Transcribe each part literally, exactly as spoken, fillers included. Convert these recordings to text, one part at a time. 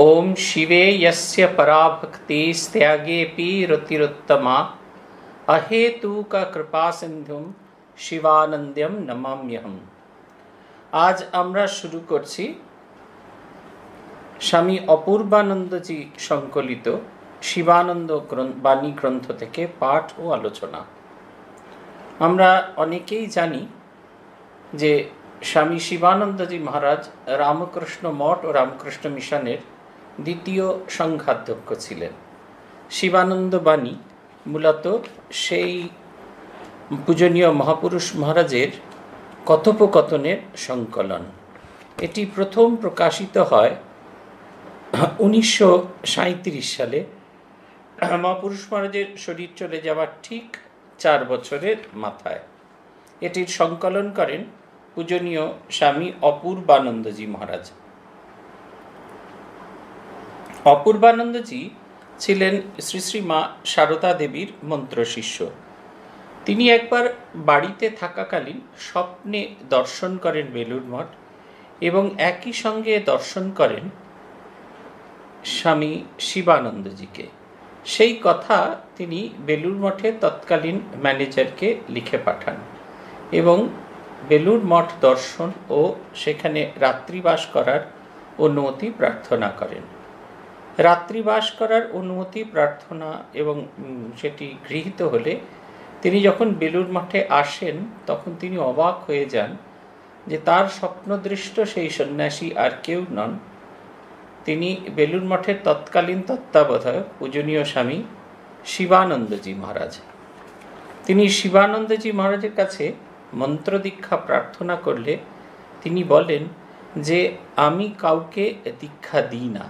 ओम शिवे यस्य पराभक्तिस्त्यागेऽपि रतिरुत्तमा अहेतुका कृपा सिन्धुम शिवानंद्यम नमाम्यहम। आज আমরা শুরু করছি স্বামী অপূর্বানন্দজি সংকলিত শিবানন্দ বাণী গ্রন্থ থেকে পাঠ ও আলোচনা। আমরা অনেকেই জানি যে স্বামী শিবানন্দজি মহারাজ রামকৃষ্ণ মঠ ও রামকৃষ্ণ মিশনের দ্বিতীয় সংঘাধ্যক্ষ ছিলেন। শিবানন্দ বাণী মূলত সেই পূজনীয় মহাপুরুষ মহারাজের কথোপকথনের সংকলন। এটি প্রথম প্রকাশিত হয় উনিশশো সাঁত্রিশ সালে, মহাপুরুষ মহারাজের শরীর চলে যাওয়ার ঠিক চার বছরের মাথায়। এটির সংকলন করেন পূজনীয় স্বামী অপূর্বানন্দজি মহারাজ। অপূর্বানন্দজি ছিলেন শ্রী শ্রী মা সারদা দেবীর মন্ত্র শিষ্য। তিনি একবার বাড়িতে থাকাকালীন স্বপ্নে দর্শন করেন বেলুর মঠ এবং একই সঙ্গে দর্শন করেন স্বামী শিবানন্দজিকে। সেই কথা তিনি বেলুর মঠে তৎকালীন ম্যানেজারকে লিখে পাঠান এবং বেলুর মঠ দর্শন ও সেখানে রাত্রিবাস করার অনুমতি প্রার্থনা করেন। রাত্রিবাস করার অনুমতি প্রার্থনা এবং সেটি গৃহীত হলে তিনি যখন বেলুর মঠে আসেন তখন তিনি অবাক হয়ে যান যে তার স্বপ্নদৃষ্ট সেই সন্ন্যাসী আর কেউ নন, তিনি বেলুর মঠের তৎকালীন তত্ত্বাবধায়ক পূজনীয় স্বামী শিবানন্দজি মহারাজ। তিনি শিবানন্দজি মহারাজের কাছে মন্ত্র দীক্ষা প্রার্থনা করলে তিনি বলেন যে আমি কাউকে দীক্ষা দিই না,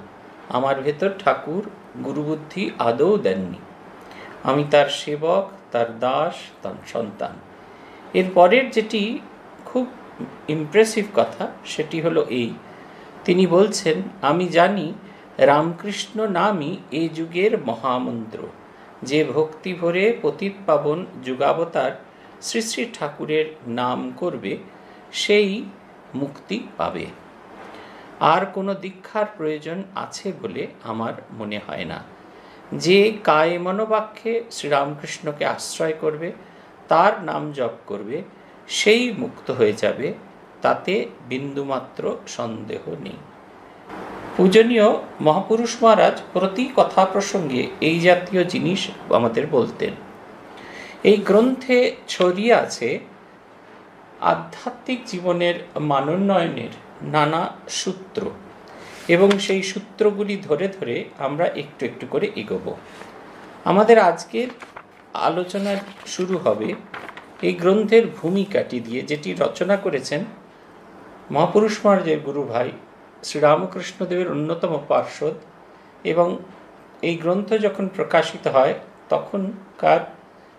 আমার ভেতর ঠাকুর গুরুবুদ্ধি আদৌ দেননি, আমি তার সেবক, তার দাস, তার সন্তান। এরপরের যেটি খুব ইমপ্রেসিভ কথা সেটি হলো এই, তিনি বলছেন আমি জানি রামকৃষ্ণ নামই এই যুগের মহামন্ত্র, যে ভক্তি ভরে পতিত পাবন যুগাবতার শ্রী শ্রী ঠাকুরের নাম করবে সেই মুক্তি পাবে, আর কোনো দীক্ষার প্রয়োজন আছে বলে আমার মনে হয় না। যে কায়ে মনোবাক্যে শ্রীরামকৃষ্ণকে আশ্রয় করবে, তার নাম জপ করবে, সেই মুক্ত হয়ে যাবে, তাতে বিন্দুমাত্র সন্দেহ নেই। পূজনীয় মহাপুরুষ মহারাজ প্রতি কথা প্রসঙ্গে এই জাতীয় জিনিস আমাদের বলতেন। এই গ্রন্থে ছড়িয়ে আছে আধ্যাত্মিক জীবনের মানোন্নয়নের নানা সূত্র এবং সেই সূত্রগুলি ধরে ধরে আমরা একটু একটু করে এগোব। আমাদের আজকের আলোচনা শুরু হবে এই গ্রন্থের ভূমিকাটি দিয়ে, যেটি রচনা করেছেন মহাপুরুষ মহারাজের গুরু ভাই শ্রীরামকৃষ্ণ দেবের অন্যতম পার্ষদ, এবং এই গ্রন্থ যখন প্রকাশিত হয় তখনকার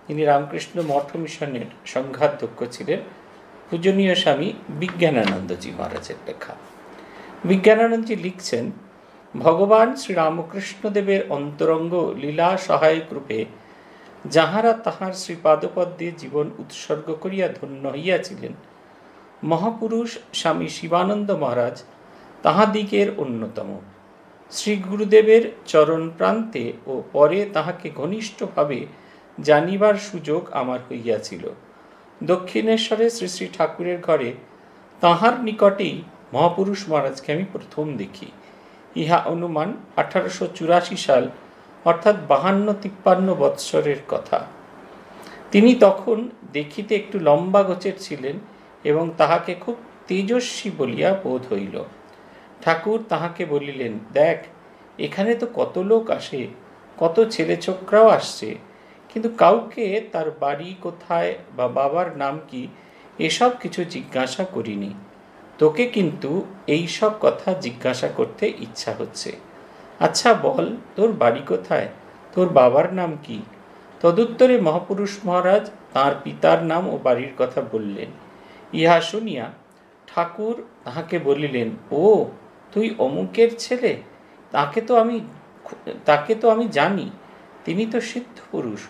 তিনি রামকৃষ্ণ মঠ মিশনের সংঘাধ্যক্ষ ছিলেন পূজনীয় স্বামী বিজ্ঞানানন্দজি মহারাজের লেখা। বিজ্ঞানানন্দজি লিখছেন, ভগবান শ্রীরামকৃষ্ণদেবের অন্তরঙ্গ লীলা সহায়ক রূপে যাহারা তাহার শ্রীপাদপদ্মে জীবন উৎসর্গ করিয়া ধন্য হইয়াছিলেন, মহাপুরুষ স্বামী শিবানন্দ মহারাজ তাহাদিগের অন্যতম। শ্রী গুরুদেবের চরণ প্রান্তে ও পরে তাহাকে ঘনিষ্ঠভাবে জানিবার সুযোগ আমার হইয়াছিল। দক্ষিণেশ্বরে শ্রী শ্রী ঠাকুরের ঘরে তাহার নিকটেই মহাপুরুষ মহারাজকে আমি প্রথম দেখি। ইহা অনুমান আঠারোশো চুরাশি সাল অর্থাৎ বাহান্ন তিপ্পান্ন বৎসরের কথা। তিনি তখন দেখিতে একটু লম্বা গোছের ছিলেন এবং তাহাকে খুব তেজস্বী বলিয়া বোধ হইল। ঠাকুর তাহাকে বলিলেন, দেখ এখানে তো কত লোক আসে, কত ছেলে ছোকরাও আসছে, কিন্তু কাউকে তার বাড়ি কোথায় বা বাবার নাম কি এসব কিছু জিজ্ঞাসা করিনি। তোকে কিন্তু এইসব কথা জিজ্ঞাসা করতে ইচ্ছা হচ্ছে। আচ্ছা বল, তোর বাড়ি কোথায়, তোর বাবার নাম কি? তদুত্তরে মহাপুরুষ মহারাজ তাঁর পিতার নাম ও বাড়ির কথা বললেন। ইহা শুনিয়া ঠাকুর তাহাকে বলিলেন, ও তুই অমুকের ছেলে, তাকে তো আমি তাকে তো আমি জানি, তিনি তো সিদ্ধ পুরুষ,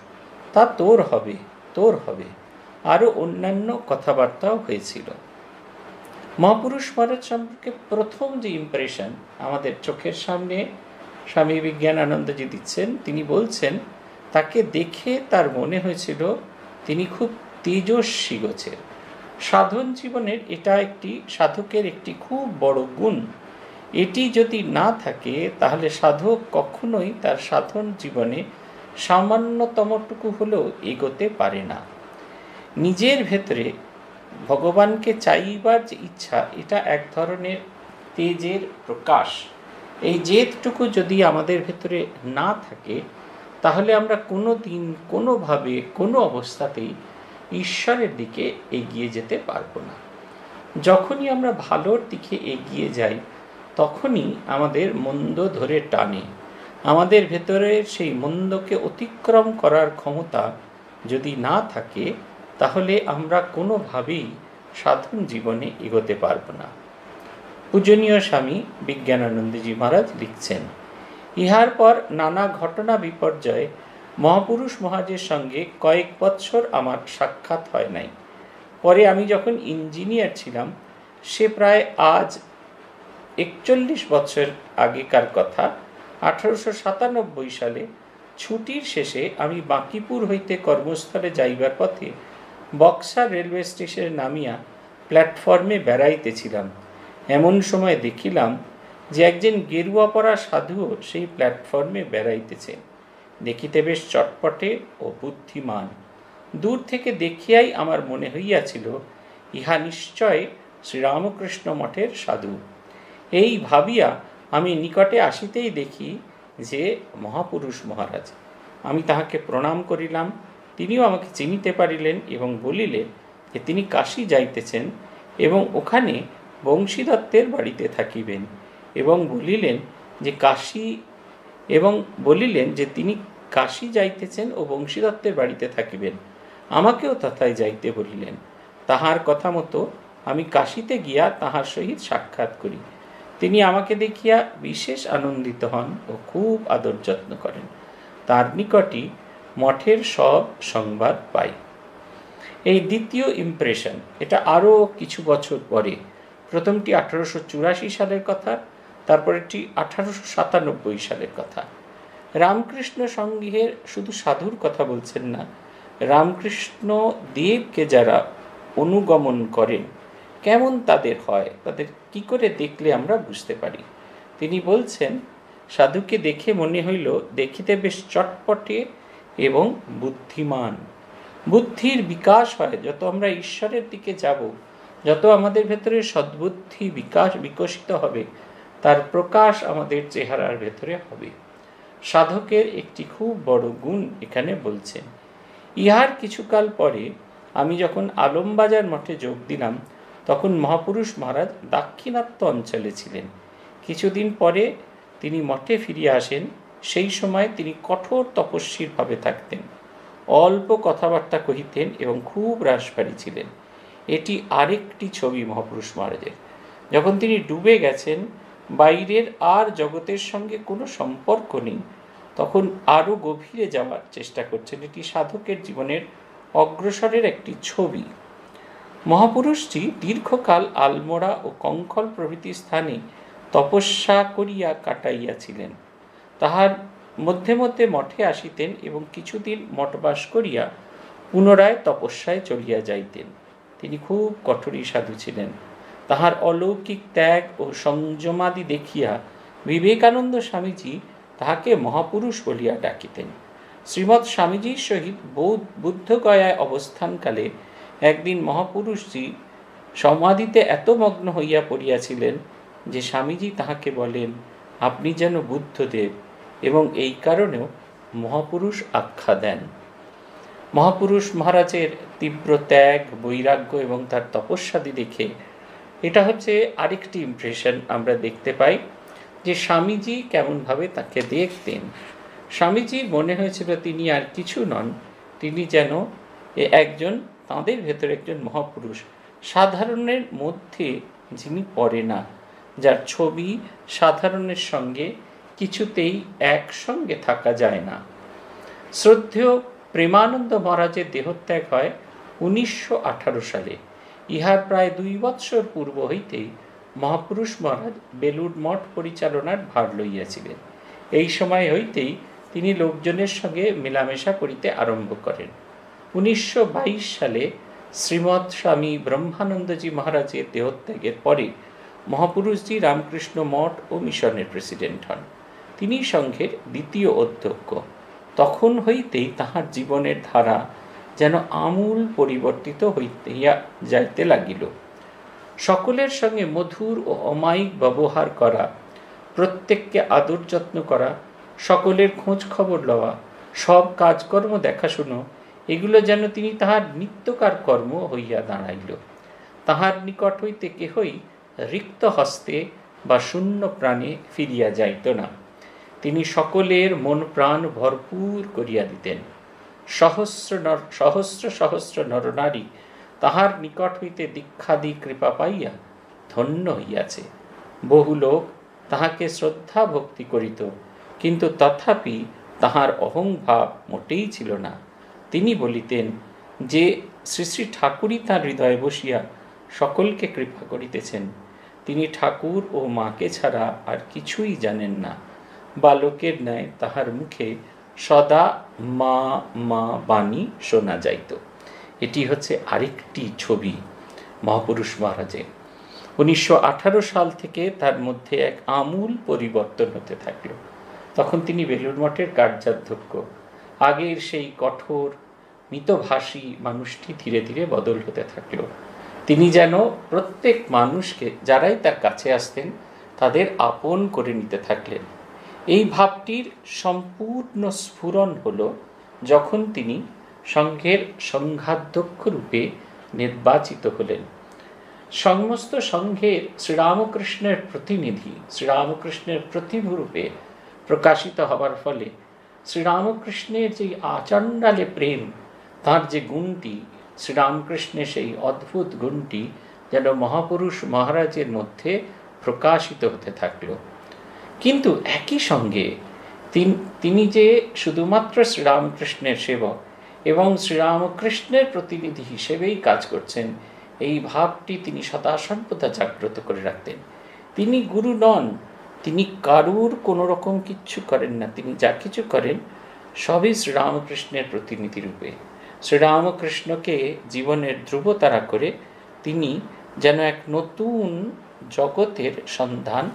তা তোর হবে তোর হবে। আরও অন্যান্য কথাবার্তাও হয়েছিল। महापुरुष भारत सम्पर्के प्रथम जो इम्प्रेशन आमादेर चोखेर सामने स्वामी विज्ञानानंद जी दिच्छेन। तिनी बोलछेन ताके देखे तार मने हयेछिलो तिनी खूब तेजस्वी गोछेर। साधन जीवनेर एटा एकटी साधकेर एकटी खूब बड़ गुण। एटी यदि ना थाके ताहले साधक कखनोई तार साधन जीवने सामान्यतमटुकु हलेओ एगोते पारे ना। निजेर भेतरे भगवान के चाइबार जे इच्छा एटा एक धरनेर तेजेर प्रकाश। एई जेदटुकु यदि आमादेर भेतरे ना थाके ताहले आमरा कोनो दिन कोनो भावे कोनो अवस्थातेई ईश्वरेर दिके एगिये जेते पारबो ना। जखोनी आमरा भालोर दिके एगिये जाई तखोनी आमादेर मंद धरे टाने। आमादेर भेतरेर सेई मंदके अतिक्रम करार क्षमता यदि ना थाके ताहले आमरा कोनो भावी साधन जीवने एगोते पारबो ना। पूजनीय स्वामी विज्ञानानंद जी महाराज लिखछेन, इहार पर नाना घटना विपर्जय महापुरुष महाराजेर संगे कयेक बत्सर आमार साक्षात हय नाई। परे आमी जखन इंजिनियर छिलाम से प्राय आज एकचल्लिश बत्सर आगेकार कथा अठारोशो सतानब्बई साले छुटिर शेषे आमी बांकीपुर हईते कर्मस्थले जाइबार पथे बक्सा रेलवे स्टेशन नामिया प्लैटफर्मे बेड़ाइतेछिलाम। एमन समय देखिलाम जे एकजन गेरुआ परा साधु सेई प्लैटफर्मे बेड़ाइतेछे। देखिते बेश चटपटे ओ बुद्धिमान। दूर थेके देखियाई आमार मने हइयाछिल इहा निश्चय श्री रामकृष्ण मठेर साधु। एई भाबिया आमी निकटे आसितेई देखी जे महापुरुष महाराज। आमी ताहाके प्रणाम करिलाम। तिनिओ आमाके चिनिते पारिलेन एबं बलिलेन जे तिनि काशी जाइतेछेन एबं ओखाने बंशीदत्तेर बाड़ीते थाकिबेन एबं बलिलेन जे काशी एबं बलिलेन जे तिनि काशी जाइतेछेन ओ बंशीदत्तेर बाड़ीते थाकिबेन। आमाकेओ तथाय जाइते बलिलेन। ताहार कथा मतो आमी काशीते गिया ताहार सहित साक्षात् करी। तिनि आमाके देखिया विशेष आनंदित हन और खूब आदर जत्न करें। तार निकटी मठेर सब संबाद पाई। एई द्वितीय इम्प्रेशन एटा आरो किछु बछर परे। प्रथमटी अठारोशो चुराशी सालेर कथा, तारपरेरटी अठारोशो सतानब्बई सालेर कथा। रामकृष्ण संघेर शुधु साधुर कथा बोलछेन ना, रामकृष्ण देव के जारा अनुगमन करें केमन तादेर हय तादेर कि करे देखले आमरा बुझते पारी। तिनि बोलछेन साधुके देखे मने हइल देखिते बेश चटपटे एवं बुद्धिमान। बुद्धिर विकास हय जत आमरा ईश्वरेर दिके जाब, जत आमादेर भेतरे सद्बुद्धि विकास विकसित हबे, तार प्रकाश आमादेर चेहरार भेतरे हबे। साधकेर एकटी खूब बड़ गुण एखाने बोलछेन। इहार किछुकाल परे आमी जखन आलमबाजार मठे जोग दिलाम तखन महापुरुष महाराज दाक्षिणात्य अंचले छिलेन। किछुदिन परे तिनि मठे फिरिये आसेन। सेई समय तिनि कठोर तपस्वी भावे थाकतेन, अल्प कथाबार्ता कहितेन एवं खूब राशभारी छिलेन। एटी आरेकटी छवि महापुरुष महाराजेर। जखन तिनि डुबे गेछेन, बाइरेर आर जगतेर संगे कोनो सम्पर्क नेई, तखन आरो गभीरे जावार चेष्टा करछेन। एटी साधकेर जीवनेर अग्रसरेर एकटी छवि। महापुरुषटी दीर्घकाल आलमोड़ा और कंखल प्रभृति स्थाने तपस्या करिया काटाइयाछिलेन। ताहार मध्य मध्य मठे आसितेन एवं किछुदिन मठबास करिया पुनराय तपस्याय चलिया जाइतेन। तिनि खूब कठोरी साधु छिलेन। ताहार अलौकिक त्याग और संयमादि देखिया विवेकानंद स्वामीजी ताहाके महापुरुष बलिया डाकितेन। श्रीमद स्वामीजीर सहित बौद्ध बुद्ध गयाय अवस्थानकाले एक दिन महापुरुष जी समाधिते एत मग्न हइया पड़ियाछिलेन जे स्वामीजी ताहाके बोलेन, आपनी जेन बुद्धदेव, एवं एई कारणेओ महापुरुष आख्या देन। महापुरुष महाराजेर तीव्र त्याग वैराग्य एवं तार तपस्यादि देखे एटा हच्छे आरेकटी इम्प्रेशन आमरा देखते पाई जे स्वामीजी केमन भावे ताके देखतेन। स्वामीजीर मने हयेछिलो तिनि आर किछु नन, तिनि जेन एकजन तादेर भेतर एकजन महापुरुष, साधारणेर मध्ये जिनि पड़े ना, जार छवि साधारणेर संगे किछुतेई एक संगे थाका जाय ना। श्रद्धेय प्रेमानंद महाराजेर देहत्याग हय उन्नीशो अठारो साले। ইহার প্রায় দুই বৎসর পূর্ব হইতেই মহাপুরুষ মহারাজ বেলুড় মঠ পরিচালনার ভার লইয়াছিলেন। এই সময় হইতেই তিনি লোকজনের সঙ্গে মেলামেশা করিতে আরম্ভ করেন। উনিশশো বাইশ সালে শ্রীমৎ স্বামী ব্রহ্মানন্দজি মহারাজের দেহত্যাগের পরে মহাপুরুষজি রামকৃষ্ণ মঠ ও মিশনের প্রেসিডেন্ট হন। তিনি সংঘের দ্বিতীয় অধ্যক্ষ। তখন হইতেই তাহার জীবনের ধারা যেন আমূল পরিবর্তিত হইয়া যাইতে লাগিল। সকলের সঙ্গে মধুর ও অমায়িক ব্যবহার করা, প্রত্যেককে আদর যত্ন করা, সকলের খোঁজ খবর লওয়া, সব কাজকর্ম দেখাশুনো, এগুলো যেন তিনি তাহার নিত্যকার কর্ম হইয়া দাঁড়াইল। তাহার নিকট হইতে কেহই রিক্ত হস্তে বা শূন্য প্রাণে ফিরিয়া যাইত না। তিনি সকলের মন প্রাণ ভরপুর করিয়া দিতেন। সহস্র সহস্র সহস্র নরনারী তাহার নিকট হইতে দীক্ষাদি কৃপা পাইয়া ধন্য হইয়াছে। বহু লোক তাহাকে শ্রদ্ধা ভক্তি করিত, কিন্তু তথাপি তাহার অহংভাব মোটেই ছিল না। তিনি বলিতেন যে শ্রী শ্রী ঠাকুরই তাঁর হৃদয়ে বসিয়া সকলকে কৃপা করিতেছেন। তিনি ঠাকুর ও মাকে ছাড়া আর কিছুই জানেন না। বালকের ন্যায় তাহার মুখে সদা মা মা বাণী শোনা যাইত। এটি হচ্ছে আরেকটি ছবি মহাপুরুষ মহারাজের। উনিশশো আঠারো সাল থেকে তার মধ্যে এক আমূল পরিবর্তন হতে থাকল। তখন তিনি বেলুড় মঠের কার্যাধ্যক্ষ। আগের সেই কঠোর মিতভাষী মানুষটি ধীরে ধীরে বদল হতে থাকল। তিনি যেন প্রত্যেক মানুষকে, যারাই তার কাছে আসতেন, তাদের আপন করে নিতে থাকলেন। এই ভাবটির সম্পূর্ণ স্ফুরণ হল যখন তিনি সংঘের সংঘাধ্যক্ষ রূপে নির্বাচিত হলেন। সমস্ত সংঘের শ্রীরামকৃষ্ণের প্রতিনিধি, শ্রীরামকৃষ্ণের প্রতিভূরূপে প্রকাশিত হবার ফলে শ্রীরামকৃষ্ণের যে আচণ্ডালে প্রেম, তার যে গুণটি, শ্রীরামকৃষ্ণের সেই অদ্ভুত গুণটি যেন মহাপুরুষ মহারাজের মধ্যে প্রকাশিত হতে থাকল। কিন্তু একই সঙ্গে তিনি যে শুধুমাত্র শ্রীরামকৃষ্ণের সেবক এবং শ্রীরামকৃষ্ণের প্রতিনিধি হিসেবেই কাজ করছেন, এই ভাবটি তিনি সদা সর্বদা জাগ্রত করে রাখতেন। তিনি গুরু নন, তিনি কারুর কোনো রকম কিচ্ছু করেন না। তিনি যা কিছু করেন সবই শ্রীরামকৃষ্ণের প্রতিনিধি রূপে। শ্রীরামকৃষ্ণকে জীবনের ধ্রুবতারা করে তিনি যেন এক নতুন জগতের সন্ধান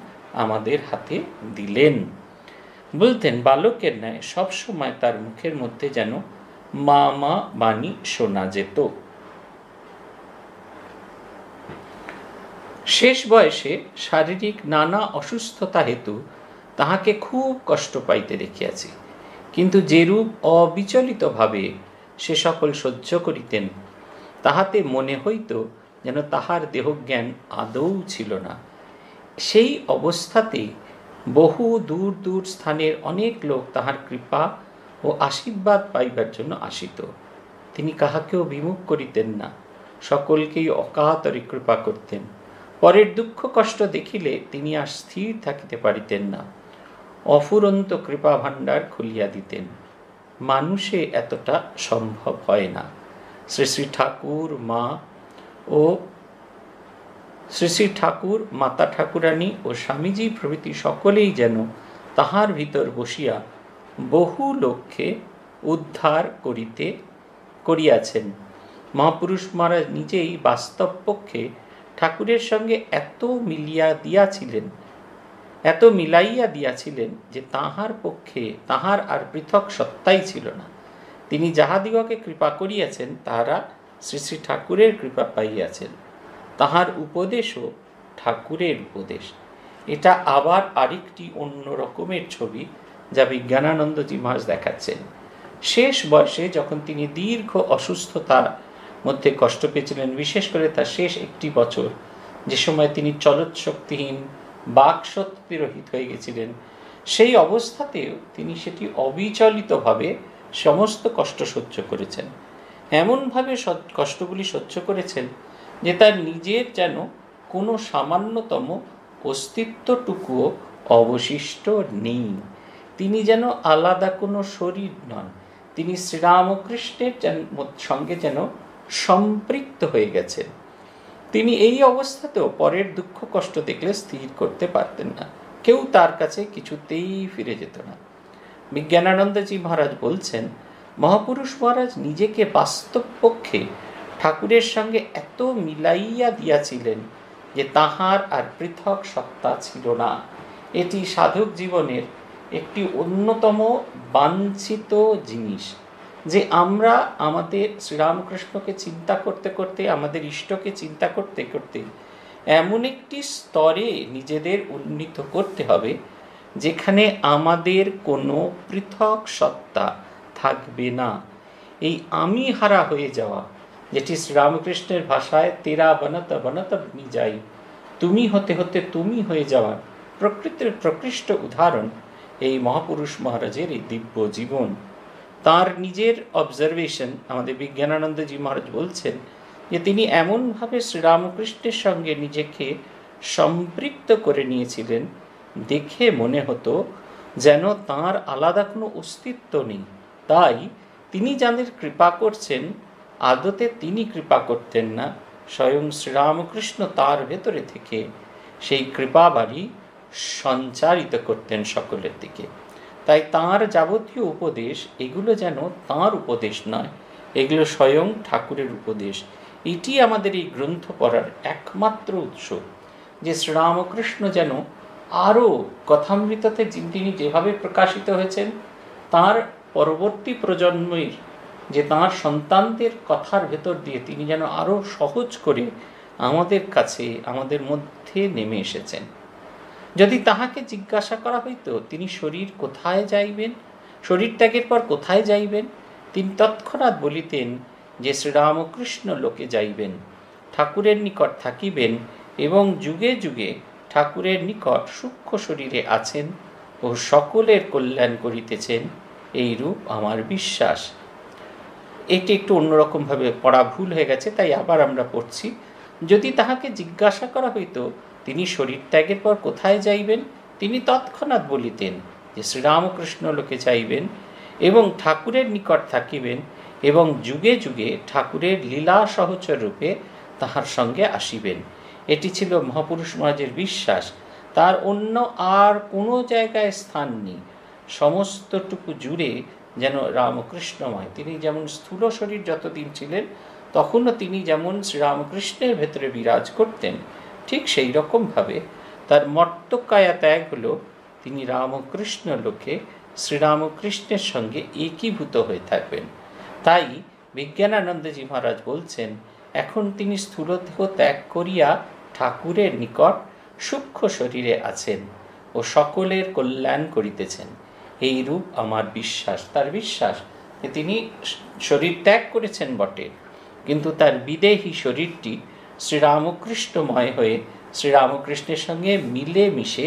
আমাদের হাতে দিলেন। বলতেন বালকের ন্যায় সবসময় তার মুখের মধ্যে যেন মা মা বাণী শোনা যেত। শেষ বয়সে শারীরিক নানা অসুস্থতা হেতু তাহাকে খুব কষ্ট পাইতে দেখিয়াছি, কিন্তু যেরূপ অবিচলিতভাবে সে সকল সহ্য করিতেন, তাহাতে মনে হইত যেন তাহার দেহজ্ঞান আদৌ ছিল না। সেই অবস্থাতেই বহু দূর দূর স্থানের অনেক লোক তাহার কৃপা ও আশীর্বাদ পাইবার জন্য আসিত। তিনি কাহাকেও বিমুখ করিতেন না, সকলকেই অকাতরে কৃপা করতেন। পরের দুঃখ কষ্ট দেখিলে তিনি আর স্থির থাকিতে পারিতেন না, অফুরন্ত কৃপা ভাণ্ডার খুলিয়া দিতেন। মানুষে এতটা সম্ভব হয় না। শ্রী শ্রী ঠাকুর মা ও শ্রী শ্রী ঠাকুর মাতা ঠাকুরানী ও স্বামীজি প্রভৃতি সকলেই যেন তাহার ভিতর বসিয়া বহু লোককে উদ্ধার করিতে করিয়াছেন। মহাপুরুষ মহারাজ নিজেই বাস্তব পক্ষে ঠাকুরের সঙ্গে এত মিলিয়া দিয়াছিলেন, এত মিলাইয়া দিয়াছিলেন যে তাহার পক্ষে তাহার আর পৃথক সত্তাই ছিল না। তিনি যাহাদিগকে কৃপা করিয়াছেন, তাহারা শ্রী শ্রী ঠাকুরের কৃপা পাইয়াছেন। তাহার উপদেশও ঠাকুরের উপদেশ। এটা আবার আরেকটি অন্য রকমের ছবি যা বিজ্ঞানানন্দজি মহারাজ দেখাচ্ছেন। শেষ বয়সে যখন তিনি দীর্ঘ অসুস্থতার মধ্যে কষ্ট পেয়েছিলেন, বিশেষ করে তার শেষ একটি বছর, যে সময় তিনি চলৎশক্তিহীন বাকশক্তিরহিত হয়ে গেছিলেন, সেই অবস্থাতেও তিনি সেটি অবিচলিতভাবে সমস্ত কষ্ট সহ্য করেছেন। এমনভাবে কষ্টগুলি সহ্য করেছেন যে তার নিজের যেন কোনো সামান্যতম অস্তিত্বটুকুও অবশিষ্ট নেই। তিনি যেন আলাদা কোনো শরীর নন, তিনি শ্রীরামকৃষ্ণের সঙ্গে যেন সম্পৃক্ত হয়ে গেছেন। তিনি এই অবস্থাতেও পরের দুঃখ কষ্ট দেখলে স্থির করতে পারতেন না, কেউ তার কাছে কিছুতেই ফিরে যেত না। বিজ্ঞানানন্দজি মহারাজ বলছেন, মহাপুরুষ মহারাজ নিজেকে বাস্তব পক্ষে ঠাকুরের সঙ্গে এত মিলাইয়া দিয়াছিলেন যে তাহার আর পৃথক সত্তা ছিল না। এটি সাধক জীবনের একটি অন্যতম বাঞ্ছিত জিনিস, যে আমরা আমাদের শ্রীরামকৃষ্ণকে চিন্তা করতে করতে, আমাদের ইষ্টকে চিন্তা করতে করতে এমন একটি স্তরে নিজেদের উন্নীত করতে হবে যেখানে আমাদের কোনো পৃথক সত্তা থাকবে না। এই আমি হারা হয়ে যাওয়া, যেটি শ্রীরামকৃষ্ণের ভাষায় তেরা বনত বনত বনি যাই, তুমি হতে হতে তুমি হয়ে যাওয়া প্রকৃতির প্রকৃষ্ট উদাহরণ এই মহাপুরুষ মহারাজের এই দিব্য জীবন। তার নিজের অবজারভেশন, আমাদের বিজ্ঞানানন্দজি মহারাজ বলছেন যে তিনি এমনভাবে শ্রীরামকৃষ্ণের সঙ্গে নিজেকে সম্পৃক্ত করে নিয়েছিলেন দেখে মনে হতো যেন তাঁর আলাদা কোনো অস্তিত্ব নেই। তাই তিনি যাদের কৃপা করছেন, আদতে তিনি কৃপা করতেন না, স্বয়ং শ্রীরামকৃষ্ণ তার ভেতরে থেকে সেই কৃপা বাড়ি সঞ্চারিত করতেন সকলের দিকে। তাই তাঁর যাবতীয় উপদেশ, এগুলো যেন তাঁর উপদেশ নয়, এগুলো স্বয়ং ঠাকুরের উপদেশ। এটি আমাদের এই গ্রন্থ পড়ার একমাত্র উৎস, যে শ্রীরামকৃষ্ণ যেন আরও কথামৃততে তিনি যেভাবে প্রকাশিত হয়েছেন, তাঁর পরবর্তী প্রজন্মের, যে তাঁর সন্তানদের কথার ভেতর দিয়ে তিনি যেন আরও সহজ করে আমাদের কাছে, আমাদের মধ্যে নেমে এসেছেন। যদি তাহাকে জিজ্ঞাসা করা হইতো তিনি শরীর কোথায় যাইবেন, শরীর ত্যাগের পর কোথায় যাইবেন, তিনি তৎক্ষণাৎ বলিতেন যে শ্রীরামকৃষ্ণ লোকে যাইবেন, ঠাকুরের নিকট থাকিবেন এবং যুগে যুগে ঠাকুরের নিকট সূক্ষ্ম শরীরে আছেন ও সকলের কল্যাণ করিতেছেন, এইরূপ আমার বিশ্বাস। এটি একটু অন্যরকমভাবে পড়া ভুল হয়ে গেছে, তাই আবার আমরা পড়ছি। যদি তাহাকে জিজ্ঞাসা করা হইতো তিনি শরীর ত্যাগের পর কোথায় যাইবেন, তিনি তৎক্ষণাৎ বলিতেন যে শ্রীরামকৃষ্ণ লোকে যাইবেন এবং ঠাকুরের নিকট থাকিবেন এবং যুগে যুগে ঠাকুরের লীলা সহচর রূপে তাহার সঙ্গে আসিবেন। এটি ছিল মহাপুরুষ মহারাজের বিশ্বাস। তার অন্য আর কোনো জায়গায় স্থান নেই, সমস্তটুকু জুড়ে যেন রামকৃষ্ণময়। তিনি যেমন স্থূল শরীর যতদিন ছিলেন তখনও তিনি যেমন শ্রীরামকৃষ্ণের ভেতরে বিরাজ করতেন, ঠিক সেই রকমভাবে তার মর্তকায়া ত্যাগ হলো, তিনি রামকৃষ্ণ লোকে শ্রীরামকৃষ্ণের সঙ্গে একীভূত হয়ে থাকবেন। তাই বিজ্ঞানানন্দজি মহারাজ বলছেন, এখন তিনি স্থূলদেহ ত্যাগ করিয়া ঠাকুরের নিকট সূক্ষ্ম শরীরে আছেন ও সকলের কল্যাণ করিতেছেন, এই রূপ আমার বিশ্বাস। তার বিশ্বাস যে তিনি শরীর ত্যাগ করেছেন বটে, কিন্তু তার বিদেহী শরীরটি শ্রীরামকৃষ্ণময় হয়ে শ্রীরামকৃষ্ণের সঙ্গে মিলে মিশে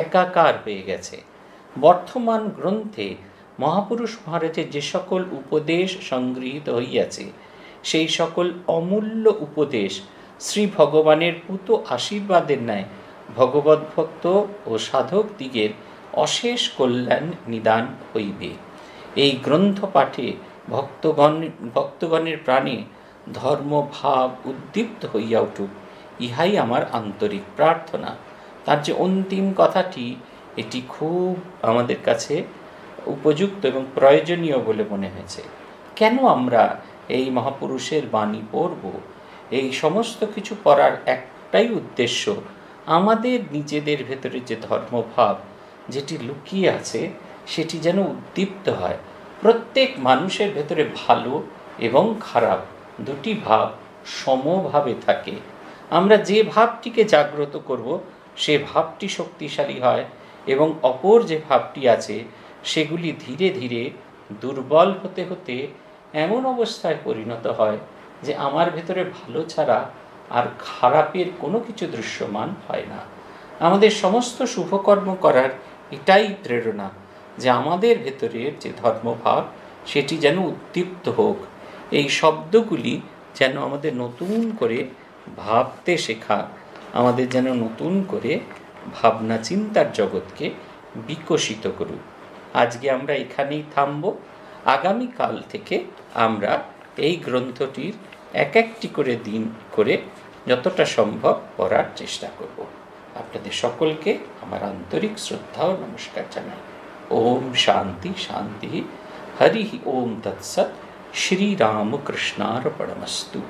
একাকার হয়ে গেছে। বর্তমান গ্রন্থে মহাপুরুষ মহারাজের যে সকল উপদেশ সংগৃহীত হইয়াছে, সেই সকল অমূল্য উপদেশ শ্রী ভগবানের পুত আশীর্বাদের ন্যায় ভগবদ্ভক্ত ও সাধক দিগের অশেষ কল্যাণ নিদান হইবে। এই গ্রন্থ পাঠে ভক্তগণ ভক্তগণের প্রাণে ধর্মভাব উদ্দীপ্ত হইয়া উঠুক, ইহাই আমার আন্তরিক প্রার্থনা। তার যে অন্তিম কথাটি, এটি খুব আমাদের কাছে উপযুক্ত এবং প্রয়োজনীয় বলে মনে হয়েছে। কেন আমরা এই মহাপুরুষের বাণী পড়ব? এই সমস্ত কিছু পড়ার একটাই উদ্দেশ্য, আমাদের নিজেদের ভেতরে যে ধর্মভাব যেটি লুকিয়ে আছে সেটি যেন উদ্দীপ্ত হয়। প্রত্যেক মানুষের ভেতরে ভালো এবং খারাপ দুটি ভাব সমভাবে থাকে। আমরা যে ভাবটিকে জাগ্রত করব সে ভাবটি শক্তিশালী হয় এবং অপর যে ভাবটি আছে সেগুলি ধীরে ধীরে দুর্বল হতে হতে এমন অবস্থায় পরিণত হয় যে আমার ভেতরে ভালো ছাড়া আর খারাপের কোনো কিছু দৃশ্যমান হয় না। আমাদের সমস্ত শুভকর্ম করার এটাই প্রেরণা, যে আমাদের ভেতরের যে ধর্মভাব সেটি যেন উদ্দীপ্ত হোক। এই শব্দগুলি যেন আমাদের নতুন করে ভাবতে শেখা, আমাদের যেন নতুন করে ভাবনা চিন্তার জগৎকে বিকশিত করুক। আজকে আমরা এখানেই থামব। আগামীকাল থেকে আমরা এই গ্রন্থটির এক একটি করে দিন করে যতটা সম্ভব পড়ার চেষ্টা করব। আপনাদের সকলকে আমার আন্তরিক শ্রদ্ধা ও নমস্কার জানাই। ওম শান্তি শান্তি। हरि ओम तत्सत्। श्री रामकृष्णार्पणमस्तु।